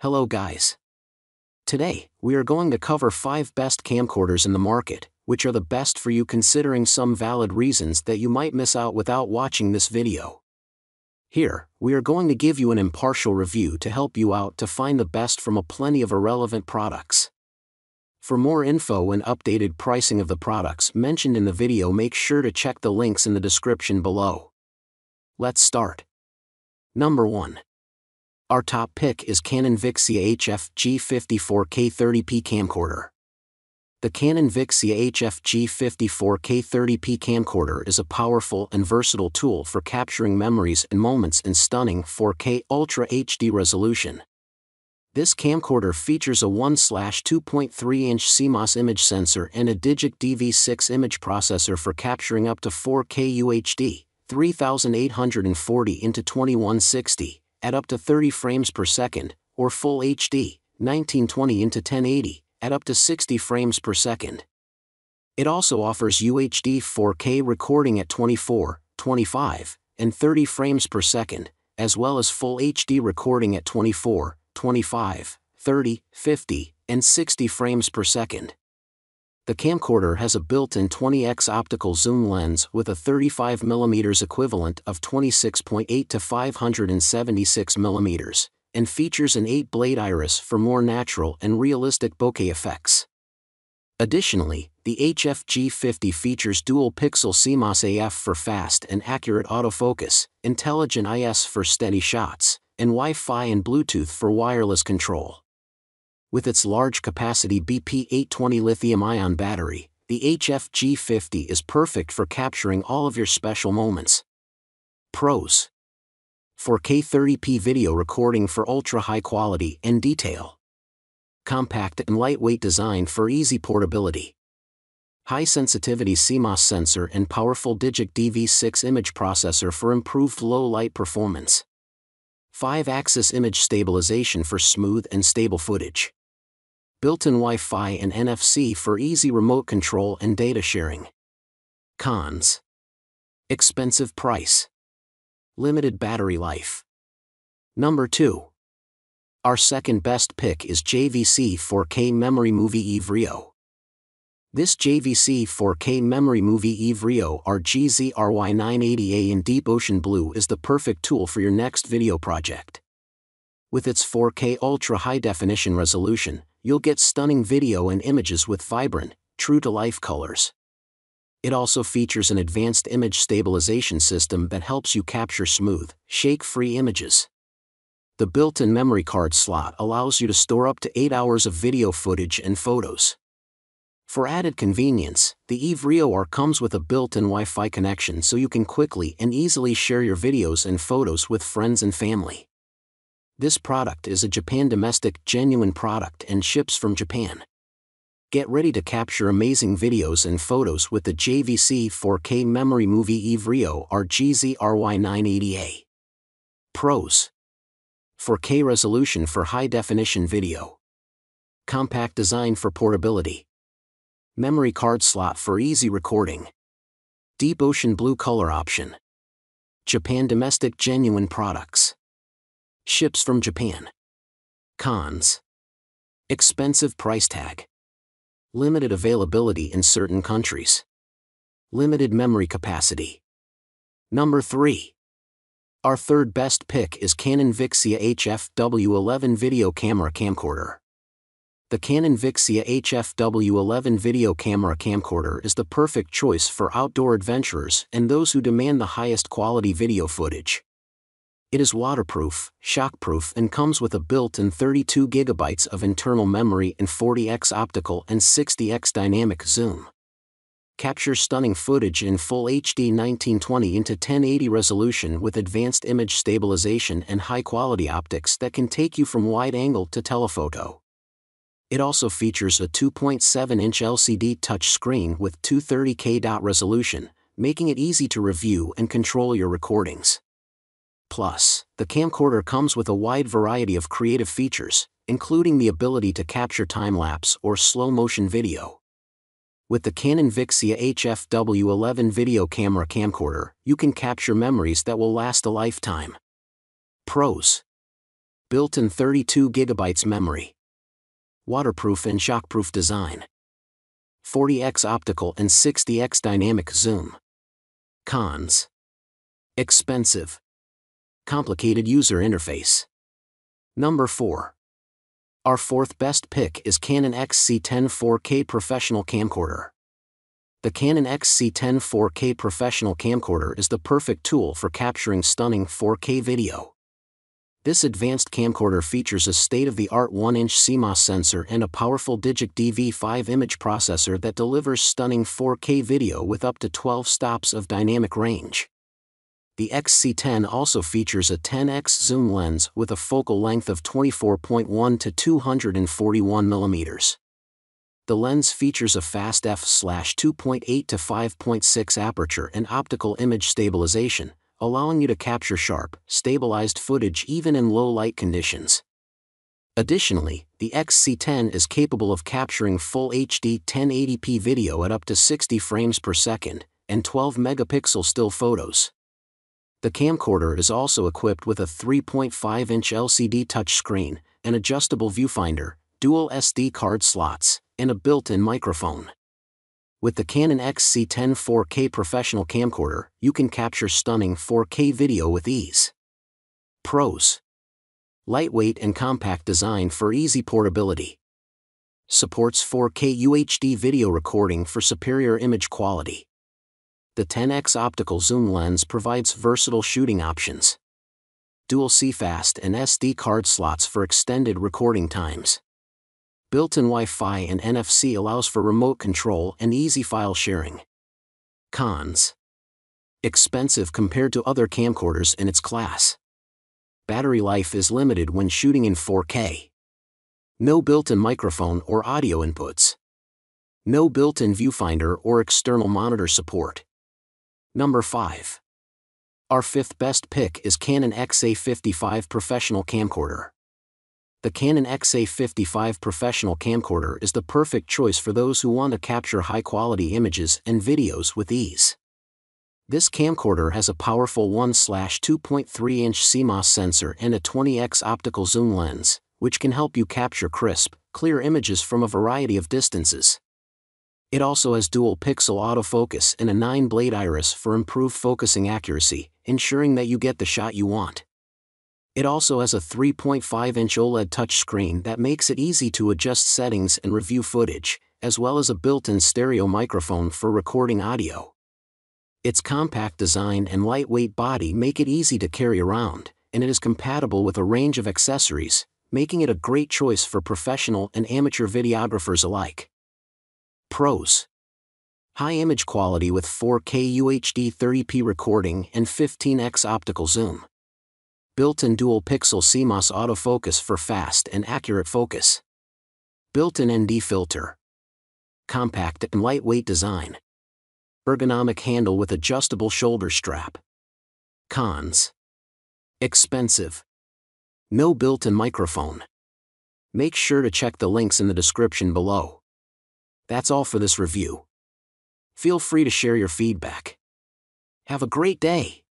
Hello guys. Today, we are going to cover 5 best camcorders in the market, which are the best for you considering some valid reasons that you might miss out without watching this video. Here, we are going to give you an impartial review to help you out to find the best from a plenty of irrelevant products. For more info and updated pricing of the products mentioned in the video, make sure to check the links in the description below. Let's start. Number 1. Our top pick is Canon Vixia HF G50 4K 30p camcorder. The Canon Vixia HF G50 4K 30p camcorder is a powerful and versatile tool for capturing memories and moments in stunning 4K Ultra HD resolution. This camcorder features a 1/2.3-inch CMOS image sensor and a Digic DV6 image processor for capturing up to 4K UHD, 3840x2160. At up to 30 frames per second, or Full HD, 1920x1080, at up to 60 frames per second. It also offers UHD 4K recording at 24, 25, and 30 frames per second, as well as Full HD recording at 24, 25, 30, 50, and 60 frames per second. The camcorder has a built-in 20x optical zoom lens with a 35mm equivalent of 26.8 to 576mm, and features an 8-blade iris for more natural and realistic bokeh effects. Additionally, the HF G50 features dual-pixel CMOS AF for fast and accurate autofocus, intelligent IS for steady shots, and Wi-Fi and Bluetooth for wireless control. With its large-capacity BP820 lithium-ion battery, the HF G50 is perfect for capturing all of your special moments. Pros: 4K 30p video recording for ultra-high quality and detail. Compact and lightweight design for easy portability. High-sensitivity CMOS sensor and powerful Digic DV6 image processor for improved low-light performance. 5-axis image stabilization for smooth and stable footage. Built-in Wi-Fi and NFC for easy remote control and data sharing. Cons: expensive price. Limited battery life. Number 2. Our second best pick is JVC 4K Memory Movie Everio. This JVC 4K Memory Movie Everio GZ RY980 A in Deep Ocean Blue is the perfect tool for your next video project. With its 4K ultra-high definition resolution, you'll get stunning video and images with vibrant, true-to-life colors. It also features an advanced image stabilization system that helps you capture smooth, shake-free images. The built-in memory card slot allows you to store up to 8 hours of video footage and photos. For added convenience, the Everio comes with a built-in Wi-Fi connection so you can quickly and easily share your videos and photos with friends and family. This product is a Japan domestic genuine product and ships from Japan. Get ready to capture amazing videos and photos with the JVC 4K Memory Movie Everio GZ RY980 A. Pros: 4K resolution for high-definition video. Compact design for portability. Memory card slot for easy recording. Deep Ocean Blue color option. Japan domestic genuine products. Ships from Japan. Cons: expensive price tag. Limited availability in certain countries. Limited memory capacity. Number 3. Our third best pick is Canon Vixia HF W11 Video Camera Camcorder. The Canon Vixia HF W11 video camera camcorder is the perfect choice for outdoor adventurers and those who demand the highest quality video footage. It is waterproof, shockproof, and comes with a built-in 32GB of internal memory and 40x optical and 60x dynamic zoom. Capture stunning footage in Full HD 1920x1080 resolution with advanced image stabilization and high-quality optics that can take you from wide-angle to telephoto. It also features a 2.7-inch LCD touchscreen with 230K resolution, making it easy to review and control your recordings. Plus, the camcorder comes with a wide variety of creative features, including the ability to capture time-lapse or slow-motion video. With the Canon Vixia HF W11 video camera camcorder, you can capture memories that will last a lifetime. Pros: built-in 32GB memory. Waterproof and shockproof design. 40x optical and 60x dynamic zoom. Cons. Expensive. Complicated user interface. Number 4. Our fourth best pick is Canon XC10 4K Professional Camcorder. The Canon XC10 4K Professional Camcorder is the perfect tool for capturing stunning 4K video. This advanced camcorder features a state-of-the-art 1-inch CMOS sensor and a powerful Digic DV6 image processor that delivers stunning 4K video with up to 12 stops of dynamic range. The XC10 also features a 10x zoom lens with a focal length of 24.1 to 241 mm. The lens features a fast f/2.8 to 5.6 aperture and optical image stabilization, allowing you to capture sharp, stabilized footage even in low light conditions. Additionally, the XC10 is capable of capturing full HD 1080p video at up to 60 frames per second and 12-megapixel still photos. The camcorder is also equipped with a 3.5-inch LCD touchscreen, an adjustable viewfinder, dual SD card slots, and a built-in microphone. With the Canon XC10 4K Professional Camcorder, you can capture stunning 4K video with ease. Pros. Lightweight and compact design for easy portability. Supports 4K UHD video recording for superior image quality. The 10x optical zoom lens provides versatile shooting options. Dual CFast and SD card slots for extended recording times. Built-in Wi-Fi and NFC allows for remote control and easy file sharing. Cons. Expensive compared to other camcorders in its class. Battery life is limited when shooting in 4K. No built-in microphone or audio inputs. No built-in viewfinder or external monitor support. Number 5. Our fifth best pick is Canon XA55 Professional Camcorder. The Canon XA55 Professional Camcorder is the perfect choice for those who want to capture high-quality images and videos with ease. This camcorder has a powerful 1/2.3-inch CMOS sensor and a 20x optical zoom lens, which can help you capture crisp, clear images from a variety of distances. It also has dual-pixel autofocus and a 9-blade iris for improved focusing accuracy, ensuring that you get the shot you want. It also has a 3.5-inch OLED touchscreen that makes it easy to adjust settings and review footage, as well as a built-in stereo microphone for recording audio. Its compact design and lightweight body make it easy to carry around, and it is compatible with a range of accessories, making it a great choice for professional and amateur videographers alike. Pros. High image quality with 4K UHD 30p recording and 15x optical zoom. Built-in dual-pixel CMOS autofocus for fast and accurate focus. Built-in ND filter. Compact and lightweight design. Ergonomic handle with adjustable shoulder strap. Cons. Expensive. No built-in microphone. Make sure to check the links in the description below. That's all for this review. Feel free to share your feedback. Have a great day!